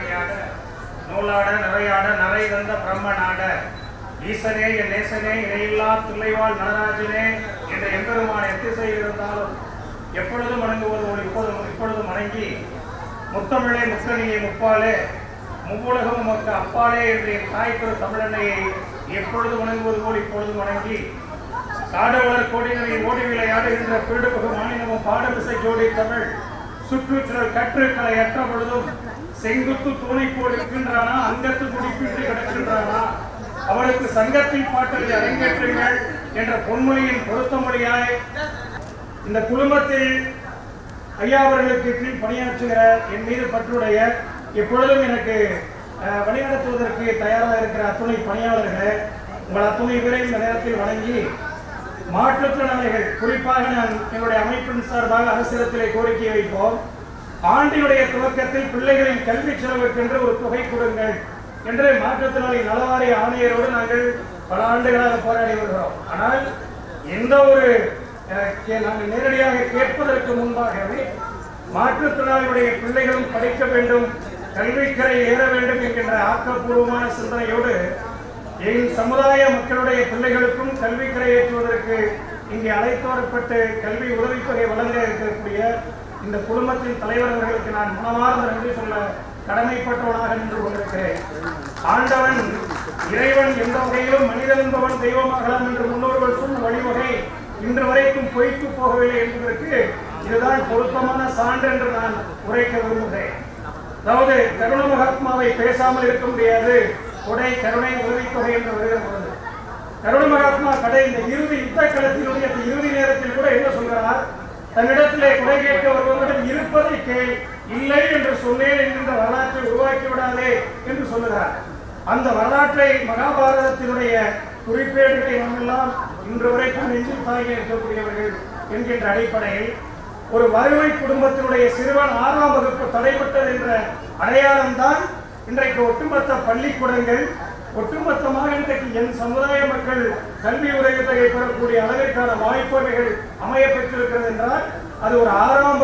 முறையாக நூலாட நிறையாட நரை தந்த பிரம்ம நாட ஈசனே என் நேசனே இணையில்லா தில்லைவாழ் நடராஜனே என்ற எம்பெருமான் எத்திசையில் இருந்தாலும் எப்பொழுதும் வணங்குவது இப்பொழுதும் வணங்கி முத்தமிழே முத்தனியை முப்பாலே முவ்வுலகம் உமக்கு அப்பாலே என்று என் தாய்க்கு தமிழனையை எப்பொழுது வணங்குவது போல் இப்பொழுது வணங்கி காடவளர் கோடிகளை ஓடி விளையாடுகின்ற பீடுபகு மாநிலமும் பாடமிசை ஜோடி தமிழ் சுற்றுச்சூழல் கற்றுக்களை அற்ற பொழுதும் செங்குத்து தூணை போல் இருக்கின்றானா அங்கத்து முடிப்பின்றி கிடக்கின்றானா அவளுக்கு சங்கத்தில் பாட்டலை அரங்கேற்றுங்கள் என்ற பொன்மொழியின் பொருத்த மொழியாய் இந்த குழுமத்தில் ஐயா அவர்களுக்கு கீழ் பணியாற்றுகிற என் மீது பற்றுடைய எப்பொழுதும் எனக்கு வழிநடத்துவதற்கு தயாராக இருக்கிற அத்துணை பணியாளர்களை உங்கள் அத்துணை பேரை இந்த நேரத்தில் வணங்கி மாற்றுத்திறனாளிகள் குறிப்பாக நான் எங்களுடைய அமைப்பின் சார்பாக அரசிடத்திலே கோரிக்கை வைப்போம். ஆண்டினுடைய துவக்கத்தில் பிள்ளைகளின் கல்வி செலவுக்கென்று ஒரு தொகை கொடுங்கள் என்று மாற்றுத்திறனாளி நலவாரிய ஆணையரோடு நாங்கள் பல ஆண்டுகளாக போராடி வருகிறோம். ஆனால் எந்த ஒரு நாங்கள் நேரடியாக கேட்பதற்கு முன்பாகவே மாற்றுத்திறனாளிகளுடைய பிள்ளைகளும் படிக்க வேண்டும், கல்விக்கரை ஏற வேண்டும் என்கின்ற ஆக்கப்பூர்வமான சிந்தனையோடு என் சமுதாய மக்களுடைய பிள்ளைகளுக்கும் கல்விக்கரை ஏற்றுவதற்கு இங்கே அழைத்து வரப்பட்டு கல்வி உதவித்தொகை வழங்க இருக்கக்கூடிய இந்த குழுமத்தின் தலைவர்களுக்கு நான் மனமார்ந்த நன்றி சொல்ல கடமைப்பட்டவனாக நின்று கொண்டிருக்கிறேன். ஆண்டவன் இறைவன் எந்த வகையிலும் மனிதன் என்பவன் தெய்வமாகலாம் என்று முன்னோர்கள் சொன்ன வழிவகை இன்று வரைக்கும் பொய்த்து போகவில்லை என்பதற்கு இதுதான் பொருத்தமான சான்று என்று நான் உரைக்க விரும்புகிறேன். அதாவது கருண மகாத்மாவை பேசாமல் இருக்க முடியாது. கொடை கருணை உதவித்தொகை என்று வருகிறது. கருண மகாத்மா கடை இந்த இறுதி யுத்த களத்தினுடைய இறுதி நேரத்தில் கூட என்ன சொல்கிறார்? தன்னிடத்திலே கொடை கேட்க வருவதுடன் இருப்பதை கேள், இல்லை என்று சொன்னேன் என்கின்ற வரலாற்றை உருவாக்கிவிடாதே என்று சொல்லுகிறார். அந்த வரலாற்றை மகாபாரதத்தினுடைய குறிப்பேடுகளை நம்மெல்லாம் இன்று வரைக்கும் நெஞ்சில் தாங்கி இருக்கக்கூடியவர்கள் என்கின்ற அடிப்படையில் ஒரு வறுமை குடும்பத்தினுடைய சிறுவன் 6ஆம் வகுப்பு தடைப்பட்டது என்ற அடையாளம்தான் இன்றைக்கு ஒட்டுமொத்த பள்ளிக்கூடங்கள் ஒட்டுமொத்தமாக இன்றைக்கு என் சமுதாய மக்கள் கல்வி உதவித்தொகை பெறக்கூடிய அளவிற்கான வாய்ப்புகள் அமைய பெற்றிருக்கிறது என்றால் அது ஒரு 6ஆம்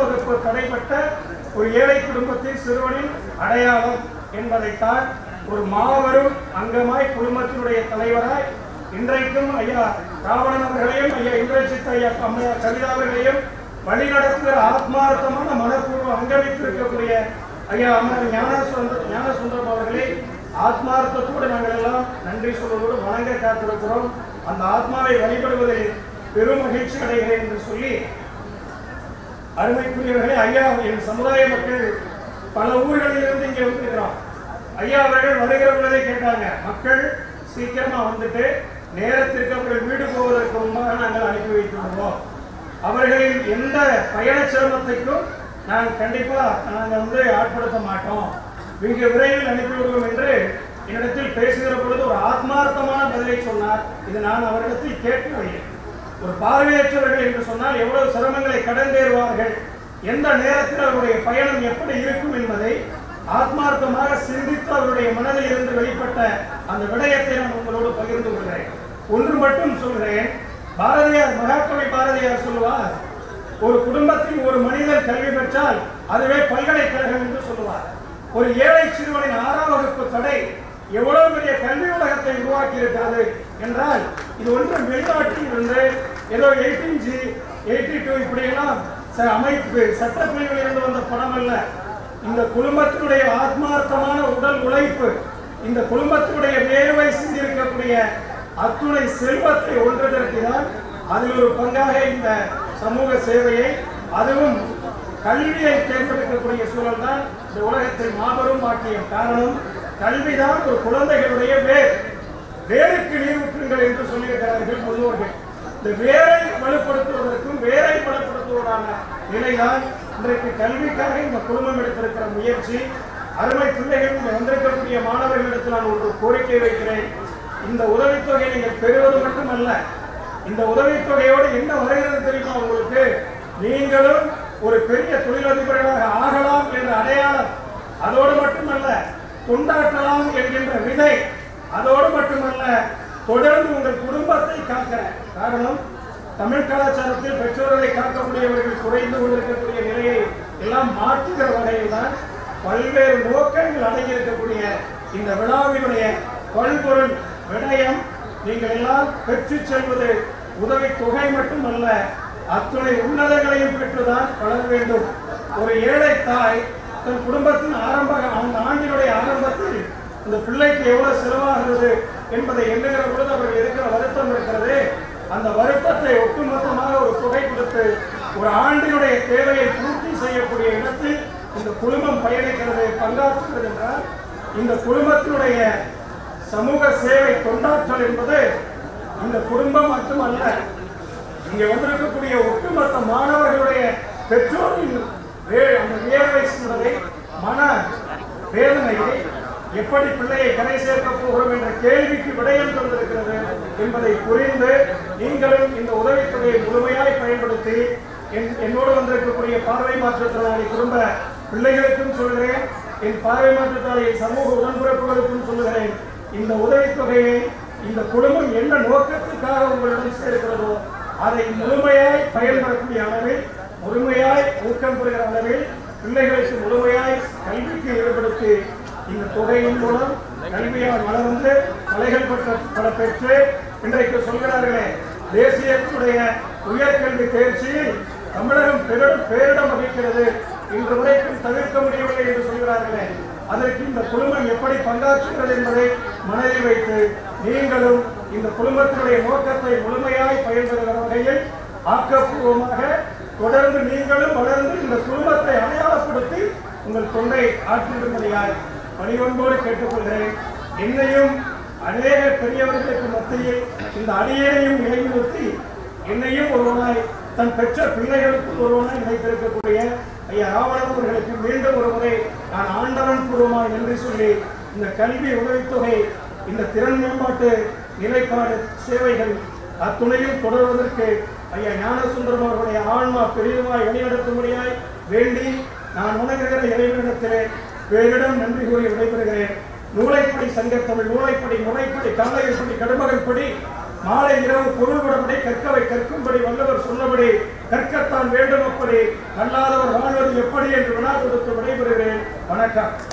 வகுப்பு தடைப்பட்ட ஒரு ஏழை குடும்பத்தின் சிறுவனின் அடையாளம் என்பதைத்தான் ஒரு மாபெரும் அங்கமாய் குடும்பத்தினுடைய தலைவராய் இன்றைக்கும் ஐயா ராவணன் அவர்களையும் ஐயா இந்திரஜித் ஐயா கவிதாவர்களையும் வழிநடத்துகிற ஆத்மார்த்தமான மனப்பூர்வம் அங்கமித்திருக்கக்கூடிய ஐயா அமர் ஞானசுந்தரம் அவர்களை ஆத்மார்த்தத்தோடு நாங்கள் எல்லாம் நன்றி சொல்வதோடு வணங்க காத்திருக்கிறோம். அந்த ஆத்மாவை வழிபடுவதில் பெரும் மகிழ்ச்சி அடைகிறேன் என்று சொல்லி அருமைக்குரியவர்களே, ஐயா என் சமுதாய மக்கள் பல ஊர்களில் இருந்து இங்கே வந்திருக்கிறோம். ஐயா அவர்கள் வருகிறவர்களே கேட்டாங்க, மக்கள் சீக்கிரமா வந்துட்டு நேரத்திற்கு அவர்கள் வீடு போவதற்கு முன்பாக நாங்கள் அனுப்பி வைத்துள்ளோம். அவர்களின் எந்த பயண சிரமத்தைக்கும் நாங்கள் கண்டிப்பாக நாங்கள் வந்து ஆட்படுத்த மாட்டோம், மிக விரைவில் அனுப்பிவிடுவோம் என்று என்னிடத்தில் பேசுகிற பொழுது ஒரு ஆத்மார்த்தமான பதிலை சொன்னார். இது நான் அவரிடத்தில் கேட்கவில்லை. ஒரு பார்வையற்றவர்கள் என்று சொன்னால் எவ்வளவு சிரமங்களை கடந்தேறுவார்கள், எந்த நேரத்தில் அவருடைய பயணம் எப்படி இருக்கும் என்பதை ஆத்மார்த்தமாக சிந்தித்து அவருடைய மனதில் இருந்து வெளிப்பட்ட அந்த விடயத்தை நான் உங்களோடு பகிர்ந்து கொள்கிறேன். ஒன்று மட்டும் சொல்கிறேன். பாரதியார், மகாகவி பாரதியார் சொல்லுவார், ஒரு குடும்பத்தில் ஒரு மனிதன் கல்வி பெற்றால் அதுவே பல்கலைக்கழகம் என்று சொல்லுவார். ஒரு ஏழை சிறுவனின் 6ஆம் வகுப்பு தடை எவ்வளவு பெரிய கல்வி உலகத்தை உருவாக்கி இருக்கிறது என்றால் இது ஒன்றும் வெளிநாட்டில் இருந்து ஏதோ 18G 82 இப்படியெல்லாம் அமைப்பு சட்டப்பிரிவில் இருந்து வந்த படம் அல்ல. இந்த குடும்பத்தினுடைய ஆத்மார்த்தமான உடல் உழைப்பு, இந்த குடும்பத்தினுடைய வேர்வை சிந்திருக்கக்கூடிய அத்துணை செல்வத்தை ஒன்று திரட்டினால் அதில் ஒரு பங்காக இந்த சமூக சேவையை, அதுவும் கல்வியை தேர்ந்தெடுக்கக்கூடிய சூழல் தான் இந்த உலகத்தில் மாபெரும் ஆக்கிய காரணம் கல்விதான். ஒரு குழந்தைகளுடைய வேருக்கு நீர் ஊற்றுங்கள் என்று சொல்லியிருக்கிறார்கள் முன்னோர்கள். இந்த வேரை வலுப்படுத்துவதற்கும் வேரை பலப்படுத்துவதான நிலைதான் இன்றைக்கு கல்விக்காக இந்த குடும்பம் எடுத்திருக்கிற முயற்சி. அருமை பிள்ளைகள், வந்திருக்கக்கூடிய மாணவர்களிடத்தில் நான் ஒரு கோரிக்கை வைக்கிறேன். இந்த உதவித்தொகை நீங்கள் பெறுவது மட்டுமல்ல, இந்த உதவித்தொகையோடு என்ன வருகிறது தெரியுமா? உங்களுக்கு நீங்களும் ஒரு பெரிய தொழிலதிபர்களாக ஆகலாம் என்ற அடையாளம், அதோடு மட்டுமல்ல தொண்டாற்றலாம் என்கின்ற விதை, அதோடு மட்டுமல்ல தொடர்ந்து உங்கள் குடும்பத்தை காக்கிற காரணம் தமிழ் கலாச்சாரத்தில் பெற்றோர்களை காக்கக்கூடியவர்கள் குறைந்து கொண்டிருக்கக்கூடிய நிலையை எல்லாம் மாற்றுகிற வகையில் தான் பல்வேறு நோக்கங்கள் அடங்கியிருக்கக்கூடிய இந்த விழாவினுடைய பல்பொருள் விடயம் நீங்கள் எல்லாம் பெற்று செல்வது உதவி தொகை மட்டுமல்ல, அத்துணை உன்னதங்களையும் பெற்றுதான் வளர வேண்டும். ஒரு ஏழை தாய் தன் குடும்பத்தின் அந்த ஆண்டினுடைய ஆரம்பத்தில் இந்த பிள்ளைக்கு எவ்வளவு செலவாகிறது என்பதை எண்ணுகிற பொழுது அவர்கள் இருக்கிற வருத்தம் இருக்கிறது. அந்த வருத்தத்தை ஒட்டுமொத்தமாக ஒரு தொகை கொடுத்து ஒரு ஆண்டினுடைய தேவையை பூர்த்தி செய்யக்கூடிய இடத்தில் இந்த குடும்பம் பயணிக்கிறது, பங்காற்றுகிறது என்றால் இந்த குடும்பத்தினுடைய சமூக சேவை தொண்டாற்றல் என்பது இந்த குடும்பம் மட்டுமல்ல, இங்கே வந்திருக்கக்கூடிய ஒட்டுமொத்த மாணவர்களுடைய பெற்றோரின் வேர்வை சிந்தனை, மன வேதனையை எப்படி பிள்ளையை கரை சேர்க்கப் போகிறோம் என்ற கேள்விக்கு விடையம் தந்திருக்கிறது என்பதை புரிந்து நீங்களும் இந்த உதவித்தொகையை முழுமையாய் பயன்படுத்தி என்னோடு வந்திருக்கக்கூடிய பார்வை மாற்றுத்திறனாளி குடும்ப பிள்ளைகளுக்கும் சொல்கிறேன், என் பார்வை மாற்றுத்திறனாளி சமூக உடன்பிறப்புகளுக்கும் சொல்கிறேன், இந்த உதவித்தொகையை இந்த குடும்பம் என்ன நோக்கத்துக்காக உங்களிடம் சேர்க்கிறதோ அதை முழுமையாய் பயன்படுத்திய அளவில், முழுமையாய் ஊக்கம் பெறுகிற அளவில், பிள்ளைகளுக்கு முழுமையாய் கல்விக்கு ஈடுபடுத்தி இந்த தொகையின் மூலம் கல்வியால் வளர்ந்து கலைகள் பல பெற்று இன்றைக்கு சொல்கிறார்களே தேசியத்துடைய உயர்கல்வி தேர்ச்சியில் தமிழகம் பேரிடம் வகிக்கிறது, இன்று வரைக்கும் தவிர்க்க முடியவில்லை என்று சொல்கிறார்களே, அதற்கு இந்த குழுமம் எப்படி பங்காற்றுகிறது என்பதை மனதில் வைத்து நீங்களும் இந்த குழுமத்தினுடைய நோக்கத்தை முழுமையாய் பயன்படுகிற வகையில் ஆக்கப்பூர்வமாக தொடர்ந்து நீங்களும் வளர்ந்து இந்த குழுமத்தை அடையாளப்படுத்தி உங்கள் தொண்டை ஆற்றிவிடும்படியாய் பணிவன்போடு கேட்டுக்கொள்கிறேன். என்னையும் அநேக பெரியவர்களுக்கு மத்தியில் இந்த அணியனையும் இணைநிறுத்தி என்னையும் ஒருவனாய் தன் பெற்ற பிள்ளைகளுக்கு ஒருவனாய் இணைத்திருக்கக்கூடிய ஐயா ராவணவர்களுக்கு மீண்டும் ஒருவரை நான் ஆண்டவன் பூர்வமாய் என்று சொல்லி இந்த கல்வி உதவித்தொகை இந்த திறன் மேம்பாட்டு நிலைப்பாடு சேவைகள் அத்துணையில் தொடர்வதற்கு ஐயா ஞானசுந்தரம் அவர்களுடைய ஆன்மா பெரியமாய் வெளிநடத்தும்படியாய் வேண்டி நான் உணர்கிற இறைவனிடத்திலே பேரிடம் நன்றி கூறி விடைபெறுகிறேன். நூலைப்படி சங்கத்தமிழ் நூலைப்படி முறைப்படி கல்லையப்படி கடுமகன்படி மாலை இரவு பொருள்படப்படி கற்கவை கற்கும்படி வல்லவர் சொன்னபடி கற்கத்தான் வேண்டும், அப்படி கல்லாதவர் வாழ்வது எப்படி என்று வினா கொடுத்து விடைபெறுகிறேன். வணக்கம்.